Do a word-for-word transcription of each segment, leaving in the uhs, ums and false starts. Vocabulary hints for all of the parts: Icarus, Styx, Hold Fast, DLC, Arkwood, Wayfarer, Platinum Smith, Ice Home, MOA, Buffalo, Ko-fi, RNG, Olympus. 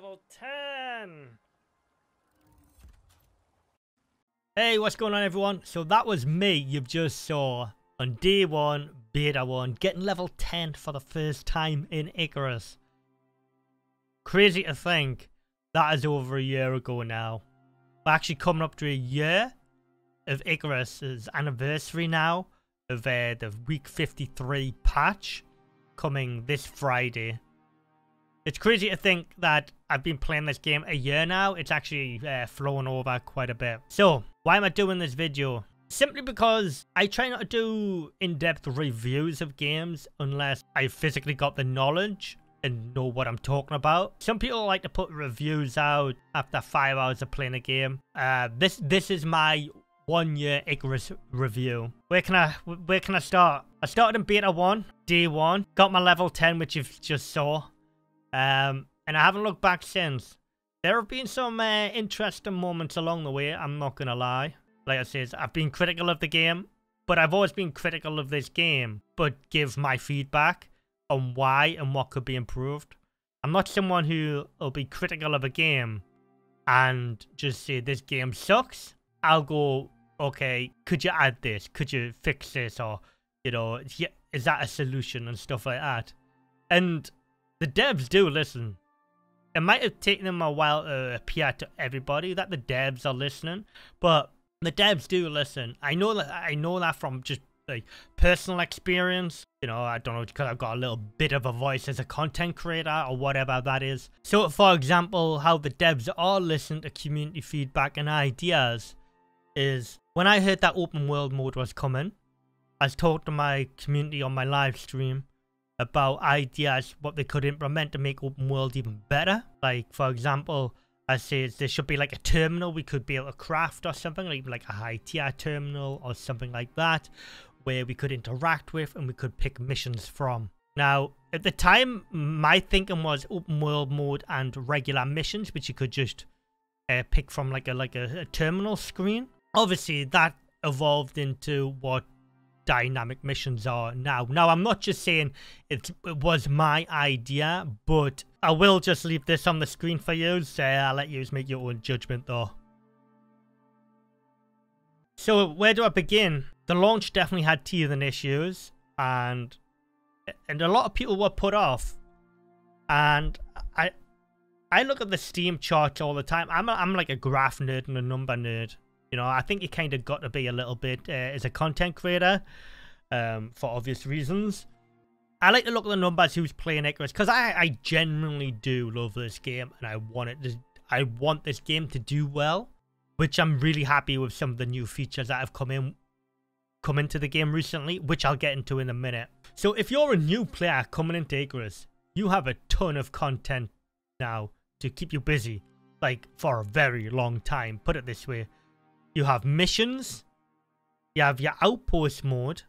level ten. Hey, what's going on, everyone? So that was me you've just saw on day one, beta one, getting level ten for the first time in Icarus. Crazy to think that is over a year ago now. We're actually coming up to a year of Icarus's anniversary now, of uh, the week fifty-three patch coming this Friday. It's crazy to think that I've been playing this game a year now. It's actually uh, flown over quite a bit. So why am I doing this video? Simply because I try not to do in-depth reviews of games unless I physically got the knowledge and know what I'm talking about. Some people like to put reviews out after five hours of playing a game. Uh, this this is my one-year Icarus review. Where can I where can I start? I started in beta one, day one, got my level ten, which you just saw. Um, and I haven't looked back since. There have been some uh, interesting moments along the way, I'm not gonna lie. Like I said, I've been critical of the game, but I've always been critical of this game, but give my feedback on why and what could be improved. I'm not someone who will be critical of a game and just say this game sucks. I'll go, okay, could you add this? Could you fix this? Or, you know, is that a solution and stuff like that? And the devs do listen. It might have taken them a while to appear to everybody that the devs are listening, but the devs do listen. I know that I know that from just like personal experience. You know, I don't know, because I've got a little bit of a voice as a content creator or whatever that is. So, for example, how the devs are listening to community feedback and ideas is when I heard that open world mode was coming, I talked to my community on my live stream about ideas, what they could implement to make open world even better. Like, for example, I said there should be like a terminal we could be able to craft or something, like, like a high tier terminal or something like that, where we could interact with and we could pick missions from. Now, at the time, my thinking was open world mode and regular missions, which you could just uh, pick from like a like a, a terminal screen. Obviously, that evolved into what dynamic missions are now. Now, I'm not just saying it's, it was my idea, but I will just leave this on the screen for you, so I'll let you make your own judgment though. So where do I begin? The launch definitely had teething issues, and and a lot of people were put off. And I I look at the Steam charts all the time. I'm, a, I'm like a graph nerd and a number nerd. You know, I think you kind of got to be a little bit uh, as a content creator, um, for obvious reasons. I like to look at the numbers, who's playing Icarus, because I, I genuinely do love this game, and I want it to, I want this game to do well, which I'm really happy with some of the new features that have come in, come into the game recently, which I'll get into in a minute. So if you're a new player coming into Icarus, you have a ton of content now to keep you busy, like for a very long time, put it this way. You have missions, you have your outpost mode,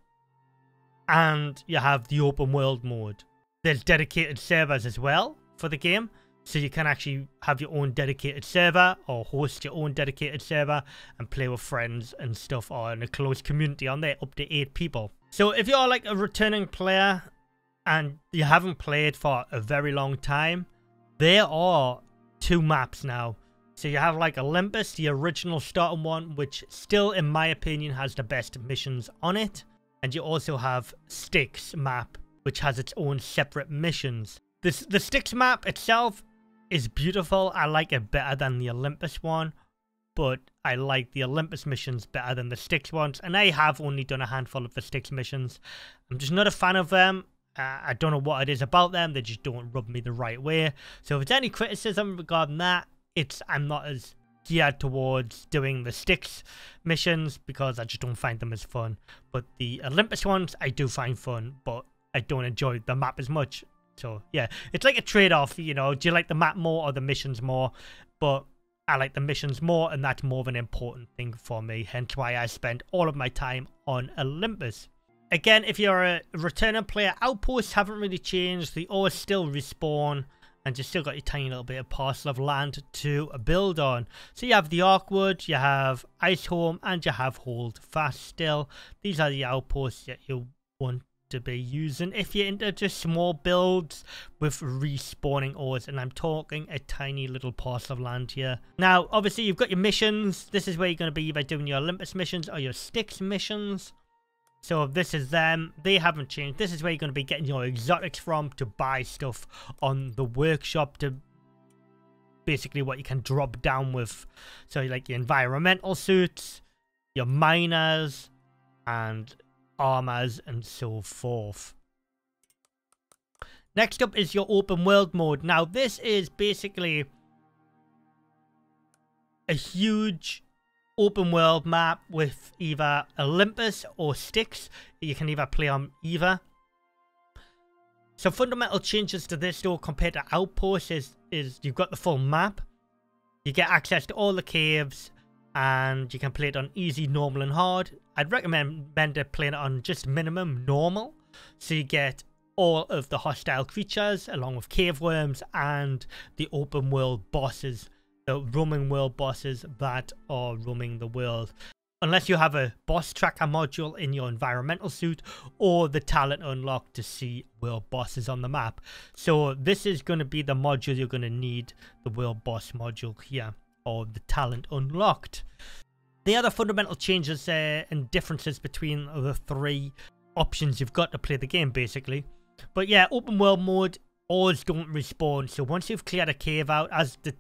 and you have the open world mode. There's dedicated servers as well for the game, so you can actually have your own dedicated server or host your own dedicated server and play with friends and stuff, or in a close community on there, up to eight people. So if you're like a returning player and you haven't played for a very long time, there are two maps now. So you have like Olympus, the original starting one, which still, in my opinion, has the best missions on it. And you also have Styx map, which has its own separate missions. This, the Styx map itself is beautiful. I like it better than the Olympus one, but I like the Olympus missions better than the Styx ones. And I have only done a handful of the Styx missions. I'm just not a fan of them. Uh, I don't know what it is about them. They just don't rub me the right way. So if there's any criticism regarding that, It's, I'm not as geared towards doing the Styx missions because I just don't find them as fun. But the Olympus ones, I do find fun, but I don't enjoy the map as much. So yeah, it's like a trade-off, you know, do you like the map more or the missions more? But I like the missions more, and that's more of an important thing for me, hence why I spend all of my time on Olympus. Again, if you're a returning player, outposts haven't really changed. They always still respawn. And you still got your tiny little bit of parcel of land to build on. So you have the Arkwood, you have Ice Home, and you have Hold Fast still. These are the outposts that you want to be using if you're into just small builds with respawning ores, and I'm talking a tiny little parcel of land here. Now obviously you've got your missions. This is where you're going to be either doing your Olympus missions or your Styx missions. So this is them. They haven't changed. This is where you're going to be getting your exotics from to buy stuff on the workshop, to basically what you can drop down with. So like your environmental suits, your miners, and armors, and so forth. Next up is your open world mode. Now this is basically a huge open world map with either Olympus or Styx. You can either play on either. So fundamental changes to this though compared to Outposts is, is you've got the full map. You get access to all the caves, and you can play it on easy, normal, and hard. I'd recommend playing it on just minimum normal, so you get all of the hostile creatures along with cave worms and the open world bosses, the roaming world bosses that are roaming the world. Unless you have a boss tracker module in your environmental suit or the talent unlocked to see world bosses on the map. So this is going to be the module you're going to need, the world boss module here, or the talent unlocked. The other fundamental changes uh, and differences between the three options you've got to play the game basically. But yeah, open world mode, ores don't respawn. So once you've cleared a cave out, as the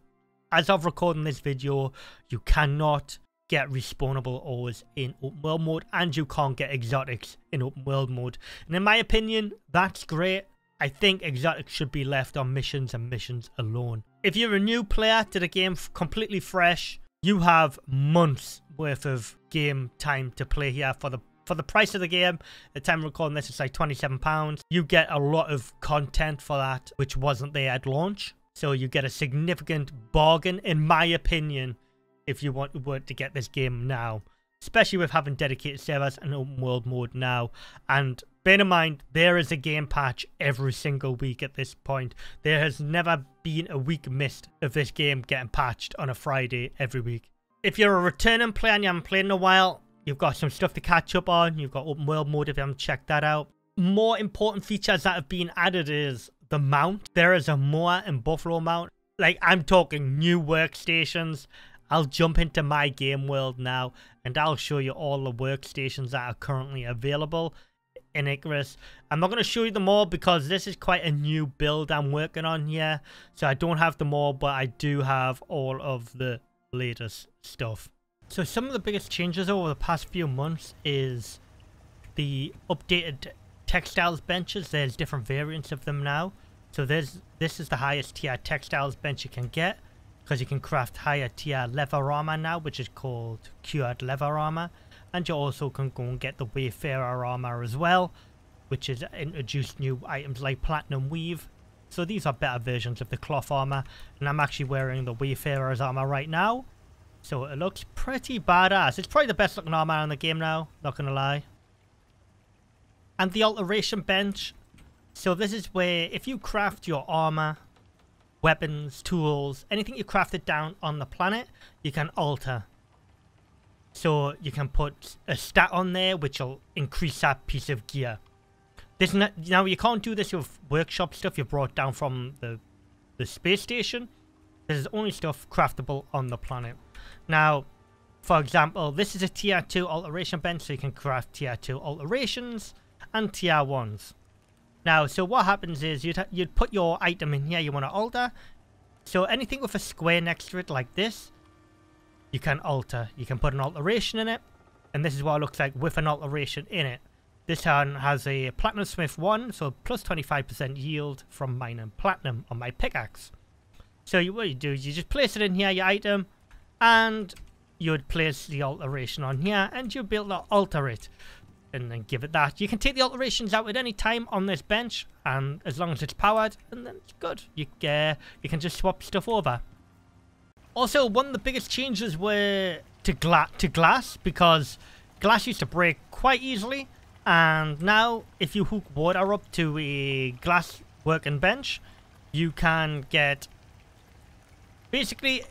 as of recording this video, you cannot get respawnable ores in open world mode, and you can't get exotics in open world mode. And in my opinion, that's great. I think exotics should be left on missions and missions alone. If you're a new player to the game, completely fresh, you have months worth of game time to play here. For the for the price of the game, the time recording this, it's like twenty-seven pounds. You get a lot of content for that, which wasn't there at launch. So you get a significant bargain, in my opinion, if you want were to get this game now. Especially with having dedicated servers and open world mode now. And bear in mind, there is a game patch every single week at this point. There has never been a week missed of this game getting patched on a Friday every week. If you're a returning player and you haven't played in a while, you've got some stuff to catch up on. You've got open world mode if you haven't checked that out. More important features that have been added is the mount. There is a M O A and Buffalo mount. Like, I'm talking new workstations. I'll jump into my game world now and I'll show you all the workstations that are currently available in Icarus. I'm not going to show you them all because this is quite a new build I'm working on here, so I don't have them all, but I do have all of the latest stuff. So some of the biggest changes over the past few months is the updated textiles benches. There's different variants of them now. So there's this is the highest tier textiles bench you can get, because you can craft higher tier leather armor now, which is called cured leather armor. And you also can go and get the Wayfarer armor as well, which is introduced new items like Platinum Weave. So these are better versions of the cloth armor, and I'm actually wearing the Wayfarer's armor right now. So it looks pretty badass. It's probably the best looking armor in the game now, not gonna lie. And the alteration bench. So this is where if you craft your armor, weapons, tools, anything you crafted down on the planet, you can alter. So you can put a stat on there which will increase that piece of gear. This not, now you can't do this with workshop stuff you brought down from the, the space station. This is only stuff craftable on the planet. Now, for example, this is a tier two alteration bench, so you can craft tier two alterations and tier ones. Now, so what happens is you'd, you'd put your item in here you want to alter. So anything with a square next to it like this, you can alter. You can put an alteration in it, and this is what it looks like with an alteration in it. This one has a Platinum Smith one, so plus twenty-five percent yield from mine and platinum on my pickaxe. So you, what you do is you just place it in here, your item, and you would place the alteration on here, and you'd be able to alter it and then give it that. You can take the alterations out at any time on this bench, and as long as it's powered, and then it's good. You, uh, you can just swap stuff over. Also, one of the biggest changes were to, gla to glass, because glass used to break quite easily, and now if you hook water up to a glass working bench, you can get basically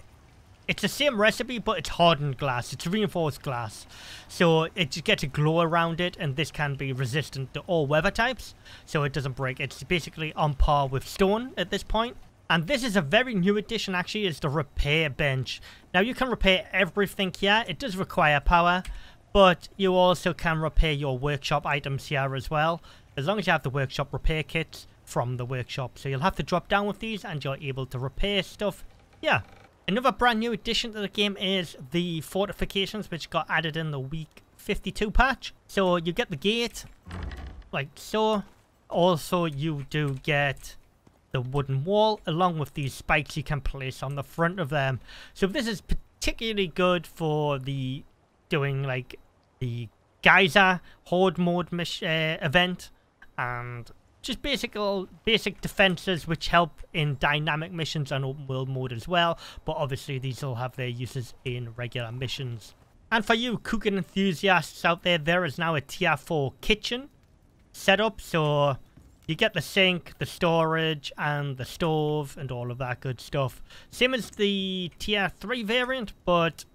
It's the same recipe, but it's hardened glass. It's reinforced glass. So it just gets a glow around it, and this can be resistant to all weather types, so it doesn't break. It's basically on par with stone at this point. And this is a very new addition, actually, is the repair bench. Now, you can repair everything here. It does require power, but you also can repair your workshop items here as well, as long as you have the workshop repair kits from the workshop. So you'll have to drop down with these, and you're able to repair stuff. Yeah. Another brand new addition to the game is the fortifications, which got added in the week fifty-two patch. So you get the gate, like so. Also, you do get the wooden wall, along with these spikes you can place on the front of them. So this is particularly good for the doing like the geyser horde mode mish uh, event, and just basic basic defenses which help in dynamic missions and open world mode as well. But obviously these will have their uses in regular missions. And for you cooking enthusiasts out there, there is now a tier four kitchen set up, so you get the sink, the storage, and the stove, and all of that good stuff. Same as the tier three variant, but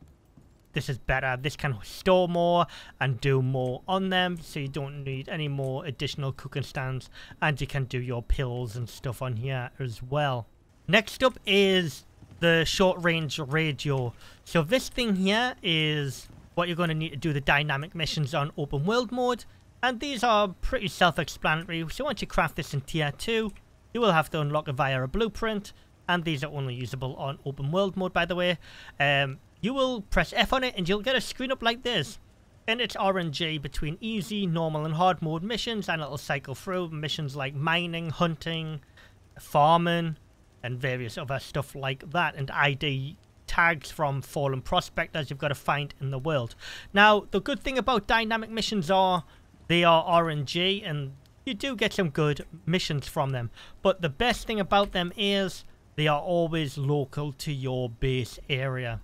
this is better. This can store more and do more on them, so you don't need any more additional cooking stands, and you can do your pills and stuff on here as well. Next up is the short-range radio. So this thing here is what you're going to need to do the dynamic missions on open world mode. And these are pretty self-explanatory, so once you craft this in tier two, you will have to unlock it via a blueprint, and these are only usable on open world mode, by the way. Um, you will press F on it, and you'll get a screen up like this. And it's R N G between easy, normal, and hard mode missions, and it'll cycle through missions like mining, hunting, farming, and various other stuff like that, and I D tags from fallen prospectors you've got to find in the world. Now, the good thing about dynamic missions are they are R N G, and you do get some good missions from them. But the best thing about them is they are always local to your base area.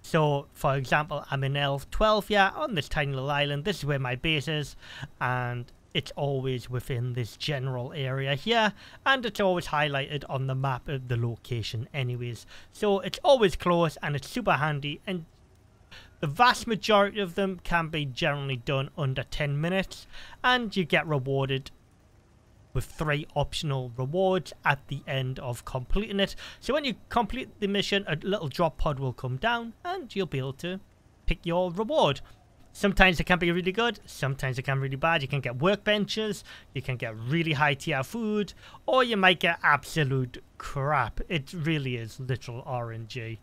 So, for example, I'm in L twelve here on this tiny little island. This is where my base is, and it's always within this general area here. And it's always highlighted on the map of the location anyways. So it's always close, and it's super handy, and the vast majority of them can be generally done under ten minutes, and you get rewarded with three optional rewards at the end of completing it. So when you complete the mission, a little drop pod will come down, and you'll be able to pick your reward. Sometimes it can be really good, sometimes it can be really bad. You can get workbenches, you can get really high tier food, or you might get absolute crap. It really is literal R N G.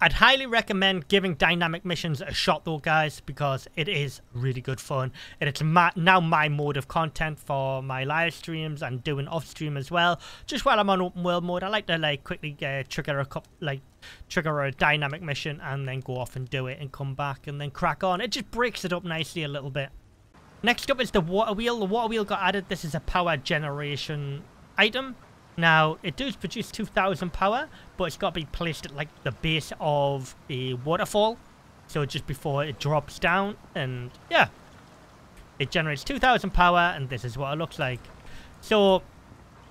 I'd highly recommend giving dynamic missions a shot though, guys, because it is really good fun, and it's my, now my mode of content for my live streams and doing off stream as well. Just while I'm on open world mode, I like to like quickly uh, trigger a couple, like trigger a dynamic mission, and then go off and do it and come back and then crack on. It just breaks it up nicely a little bit. Next up is the water wheel. The water wheel got added. This is a power generation item. Now, it does produce two thousand power, but it's got to be placed at like the base of a waterfall. So just before it drops down, and yeah, it generates two thousand power, and this is what it looks like. So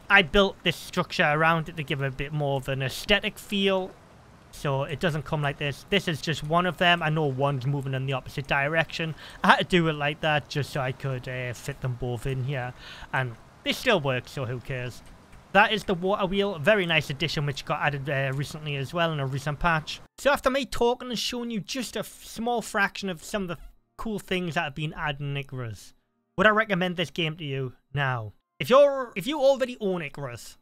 I built this structure around it to give it a bit more of an aesthetic feel. So it doesn't come like this. This is just one of them. I know one's moving in the opposite direction. I had to do it like that just so I could uh, fit them both in here. And this still works, so who cares? That is the water wheel, a very nice addition which got added uh, recently as well in a recent patch. So after me talking and showing you just a small fraction of some of the cool things that have been added in Icarus, would I recommend this game to you now? If you're if you already own Icarus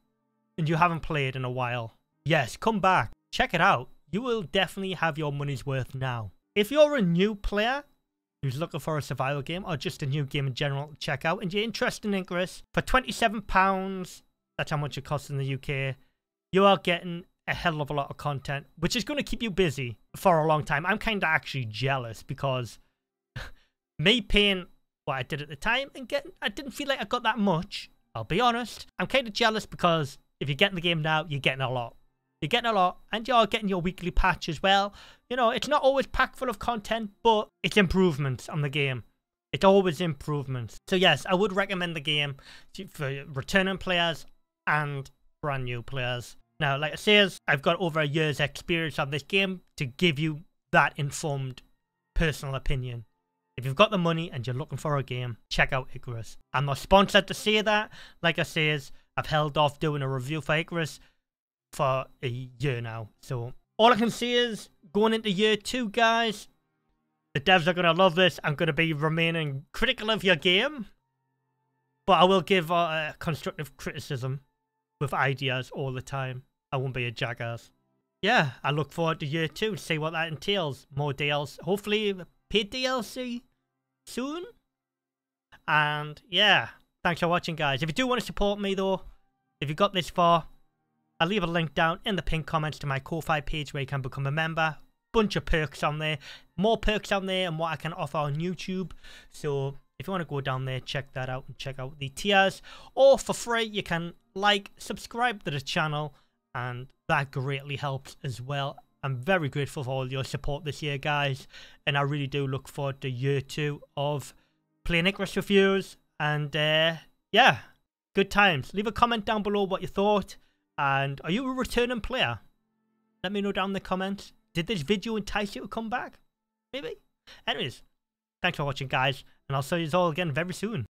and you haven't played in a while, yes, come back, check it out. You will definitely have your money's worth now. If you're a new player who's looking for a survival game or just a new game in general to check out, and you're interested in Icarus, for twenty-seven pounds. That's how much it costs in the U K. You are getting a hell of a lot of content, which is going to keep you busy for a long time. I'm kind of actually jealous because me paying what I did at the time and getting, I didn't feel like I got that much. I'll be honest. I'm kind of jealous because if you're getting the game now, you're getting a lot. You're getting a lot, and you're getting your weekly patch as well. You know, it's not always packed full of content, but it's improvements on the game. It's always improvements. So yes, I would recommend the game for returning players and brand new players. Now, like I says, I've got over a year's experience on this game to give you that informed personal opinion. If you've got the money and you're looking for a game, check out Icarus. I'm not sponsored to say that. Like I says, I've held off doing a review for Icarus for a year now. So all I can say is, going into year two, guys, the devs are going to love this. I'm going to be remaining critical of your game, but I will give uh, constructive criticism with ideas all the time. I won't be a jackass. Yeah, I look forward to year two and see what that entails. More D L C, hopefully paid D L C soon. And yeah, thanks for watching, guys. If you do want to support me though, if you got this far, I'll leave a link down in the pinned comments to my Ko-fi page where you can become a member. Bunch of perks on there, more perks on there, and what I can offer on YouTube. So if you want to go down there, check that out and check out the tiers. Or for free, you can like, subscribe to the channel, and that greatly helps as well. I'm very grateful for all your support this year, guys, and I really do look forward to year two of playing Icarus reviews. And uh, yeah, good times. Leave a comment down below what you thought, and are you a returning player? Let me know down in the comments. Did this video entice you to come back? Maybe? Anyways, thanks for watching, guys, and I'll see you all again very soon.